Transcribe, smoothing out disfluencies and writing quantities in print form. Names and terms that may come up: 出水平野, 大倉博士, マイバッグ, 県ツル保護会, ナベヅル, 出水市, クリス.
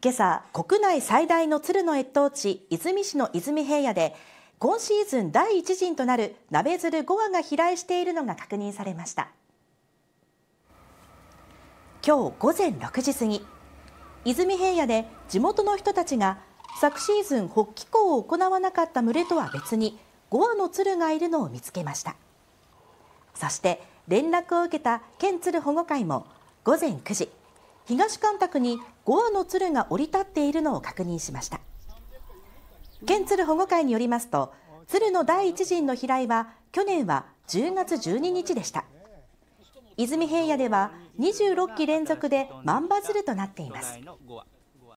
今朝、国内最大の鶴の越冬地出水市の出水平野で今シーズン第一陣となるナベヅル5羽が飛来しているのが確認されました。今日午前6時過ぎ、出水平野で地元の人たちが昨シーズン北帰行を行わなかった群れとは別に5羽の鶴がいるのを見つけました。そして連絡を受けた県鶴保護会も午前9時東干拓に5羽の鶴が降り立っているのを確認しました。県鶴保護会によりますと、鶴の第一陣の飛来は去年は10月12日でした。出水平野では26期連続で万羽鶴となっています。